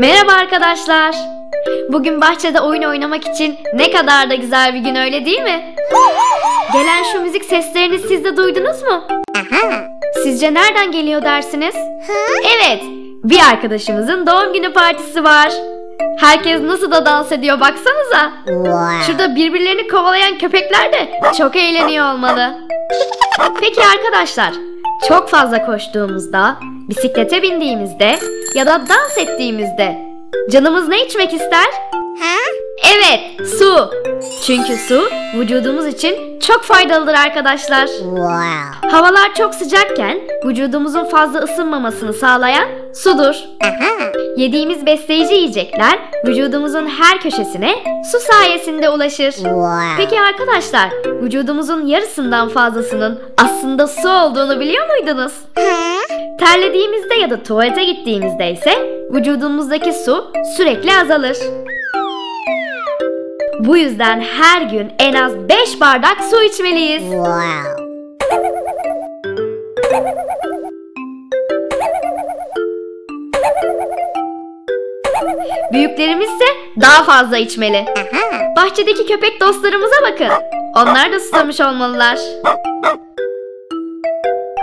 Merhaba arkadaşlar. Bugün bahçede oyun oynamak için ne kadar da güzel bir gün, öyle değil mi? Gelen şu müzik seslerini siz de duydunuz mu? Sizce nereden geliyor dersiniz? Evet, bir arkadaşımızın doğum günü partisi var. Herkes nasıl da dans ediyor baksanıza. Şurada birbirlerini kovalayan köpekler de çok eğleniyor olmalı. Peki arkadaşlar, çok fazla koştuğumuzda, bisiklete bindiğimizde ya da dans ettiğimizde canımız ne içmek ister? Evet, su. Çünkü su vücudumuz için çok faydalıdır arkadaşlar. Havalar çok sıcakken vücudumuzun fazla ısınmamasını sağlayan sudur. Yediğimiz besleyici yiyecekler vücudumuzun her köşesine su sayesinde ulaşır. Peki arkadaşlar, vücudumuzun yarısından fazlasının aslında su olduğunu biliyor muydunuz? Terlediğimizde ya da tuvalete gittiğimizde ise vücudumuzdaki su sürekli azalır. Bu yüzden her gün en az 5 bardak su içmeliyiz. Büyüklerimiz ise daha fazla içmeli. Bahçedeki köpek dostlarımıza bakın. Onlar da susamış olmalılar.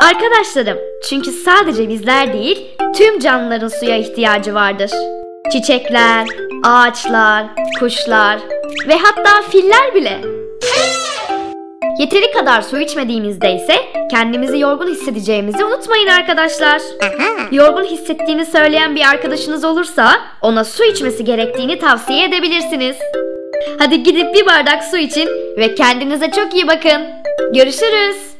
Arkadaşlarım, çünkü sadece bizler değil, tüm canlıların suya ihtiyacı vardır. Çiçekler, ağaçlar, kuşlar ve hatta filler bile. Yeteri kadar su içmediğimizde ise kendimizi yorgun hissedeceğimizi unutmayın arkadaşlar. Yorgun hissettiğini söyleyen bir arkadaşınız olursa ona su içmesi gerektiğini tavsiye edebilirsiniz. Hadi gidip bir bardak su için ve kendinize çok iyi bakın. Görüşürüz.